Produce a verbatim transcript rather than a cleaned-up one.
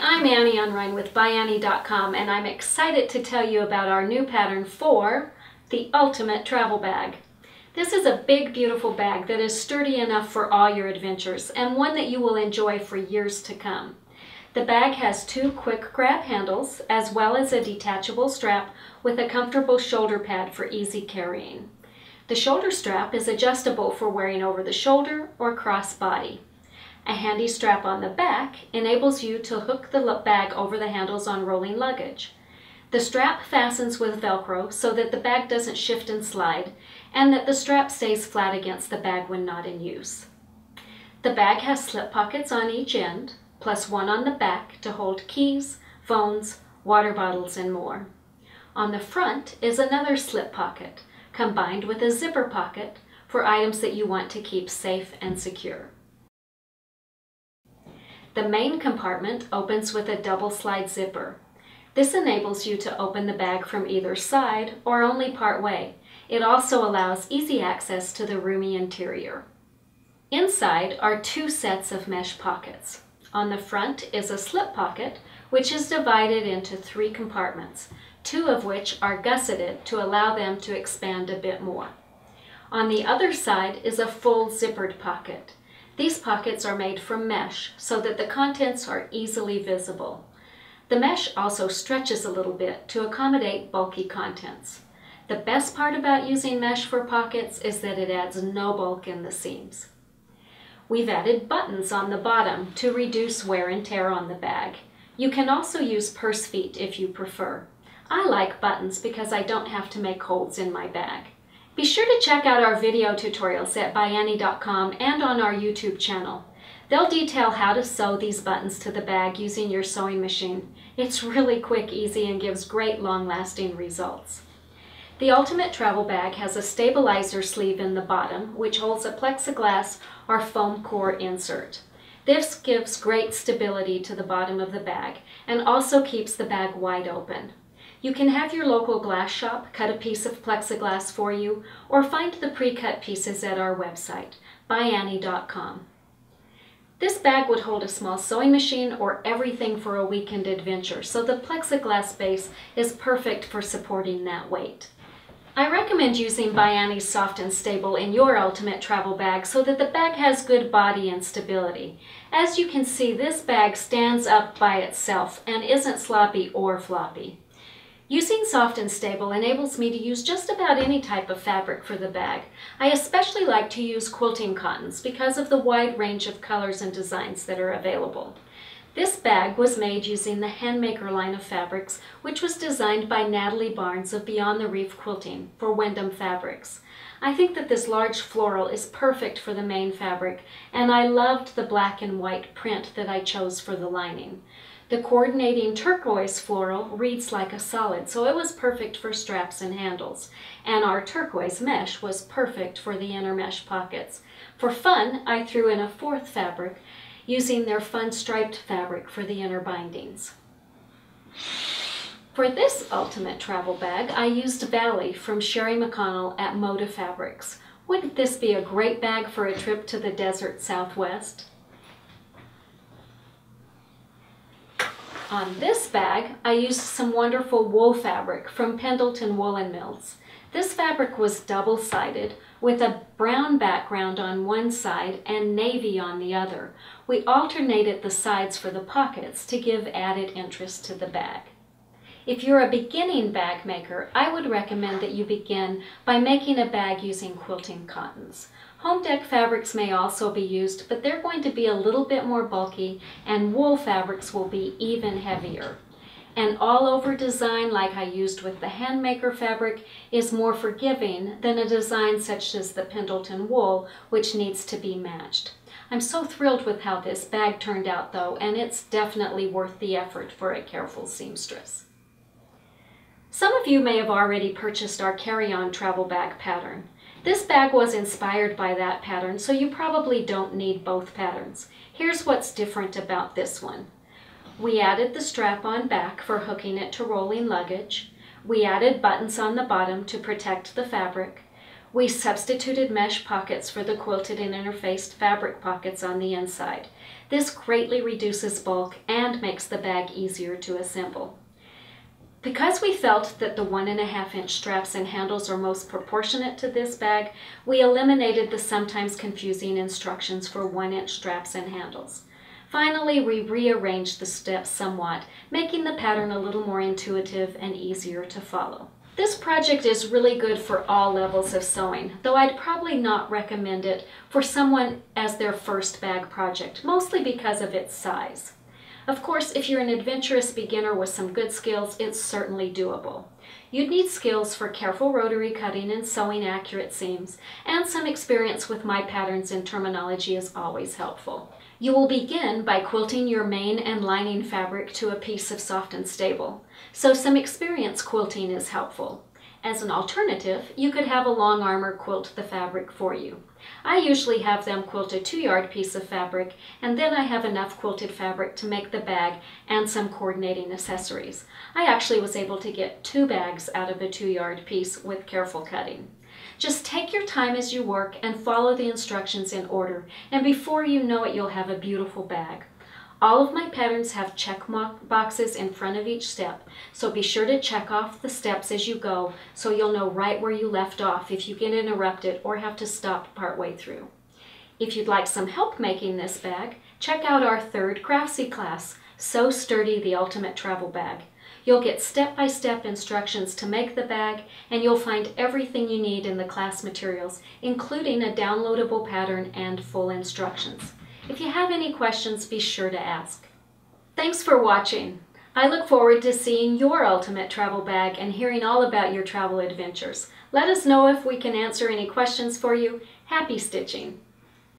I'm Annie Unrein with by Annie dot com, and I'm excited to tell you about our new pattern for the ultimate travel bag. This is a big, beautiful bag that is sturdy enough for all your adventures and one that you will enjoy for years to come. The bag has two quick grab handles as well as a detachable strap with a comfortable shoulder pad for easy carrying. The shoulder strap is adjustable for wearing over the shoulder or cross-body. A handy strap on the back enables you to hook the bag over the handles on rolling luggage. The strap fastens with Velcro so that the bag doesn't shift and slide, and that the strap stays flat against the bag when not in use. The bag has slip pockets on each end, plus one on the back to hold keys, phones, water bottles, and more. On the front is another slip pocket, combined with a zipper pocket for items that you want to keep safe and secure. The main compartment opens with a double slide zipper. This enables you to open the bag from either side or only part way. It also allows easy access to the roomy interior. Inside are two sets of mesh pockets. On the front is a slip pocket, which is divided into three compartments, two of which are gusseted to allow them to expand a bit more. On the other side is a full zippered pocket. These pockets are made from mesh so that the contents are easily visible. The mesh also stretches a little bit to accommodate bulky contents. The best part about using mesh for pockets is that it adds no bulk in the seams. We've added buttons on the bottom to reduce wear and tear on the bag. You can also use purse feet if you prefer. I like buttons because I don't have to make holes in my bag. Be sure to check out our video tutorials at by Annie dot com and on our YouTube channel. They'll detail how to sew these buttons to the bag using your sewing machine. It's really quick, easy, and gives great long-lasting results. The Ultimate Travel Bag has a stabilizer sleeve in the bottom, which holds a plexiglass or foam core insert. This gives great stability to the bottom of the bag and also keeps the bag wide open. You can have your local glass shop cut a piece of plexiglass for you, or find the pre-cut pieces at our website, by Annie dot com. This bag would hold a small sewing machine or everything for a weekend adventure, so the plexiglass base is perfect for supporting that weight. I recommend using ByAnnie's Soft and Stable in your ultimate travel bag so that the bag has good body and stability. As you can see, this bag stands up by itself and isn't sloppy or floppy. Using Soft and Stable enables me to use just about any type of fabric for the bag. I especially like to use quilting cottons because of the wide range of colors and designs that are available. This bag was made using the Handmaker line of fabrics, which was designed by Natalie Barnes of Beyond the Reef Quilting for Wyndham Fabrics. I think that this large floral is perfect for the main fabric, and I loved the black and white print that I chose for the lining. The coordinating turquoise floral reads like a solid, so it was perfect for straps and handles. And our turquoise mesh was perfect for the inner mesh pockets. For fun, I threw in a fourth fabric using their fun striped fabric for the inner bindings. For this ultimate travel bag, I used Valley from Sherry McConnell at Moda Fabrics. Wouldn't this be a great bag for a trip to the desert Southwest? On this bag, I used some wonderful wool fabric from Pendleton Woolen Mills. This fabric was double-sided with a brown background on one side and navy on the other. We alternated the sides for the pockets to give added interest to the bag. If you're a beginning bag maker, I would recommend that you begin by making a bag using quilting cottons. Home deck fabrics may also be used, but they're going to be a little bit more bulky, and wool fabrics will be even heavier. An all-over design like I used with the Handmaker fabric is more forgiving than a design such as the Pendleton wool, which needs to be matched. I'm so thrilled with how this bag turned out though, and it's definitely worth the effort for a careful seamstress. Some of you may have already purchased our carry-on travel bag pattern. This bag was inspired by that pattern, so you probably don't need both patterns. Here's what's different about this one. We added the strap on back for hooking it to rolling luggage. We added buttons on the bottom to protect the fabric. We substituted mesh pockets for the quilted and interfaced fabric pockets on the inside. This greatly reduces bulk and makes the bag easier to assemble. Because we felt that the one and a half inch straps and handles are most proportionate to this bag, we eliminated the sometimes confusing instructions for one inch straps and handles. Finally, we rearranged the steps somewhat, making the pattern a little more intuitive and easier to follow. This project is really good for all levels of sewing, though I'd probably not recommend it for someone as their first bag project, mostly because of its size. Of course, if you're an adventurous beginner with some good skills, it's certainly doable. You'd need skills for careful rotary cutting and sewing accurate seams, and some experience with my patterns and terminology is always helpful. You will begin by quilting your main and lining fabric to a piece of Soft and Stable, so some experience quilting is helpful. As an alternative, you could have a long armer quilt the fabric for you. I usually have them quilt a two-yard piece of fabric, and then I have enough quilted fabric to make the bag and some coordinating accessories. I actually was able to get two bags out of a two-yard piece with careful cutting. Just take your time as you work and follow the instructions in order, and before you know it, you'll have a beautiful bag. All of my patterns have check boxes in front of each step, so be sure to check off the steps as you go so you'll know right where you left off if you get interrupted or have to stop partway through. If you'd like some help making this bag, check out our third Craftsy class, Sew Sturdy, the Ultimate Travel Bag. You'll get step-by-step instructions to make the bag, and you'll find everything you need in the class materials, including a downloadable pattern and full instructions. If you have any questions, be sure to ask. Thanks for watching. I look forward to seeing your ultimate travel bag and hearing all about your travel adventures. Let us know if we can answer any questions for you. Happy stitching!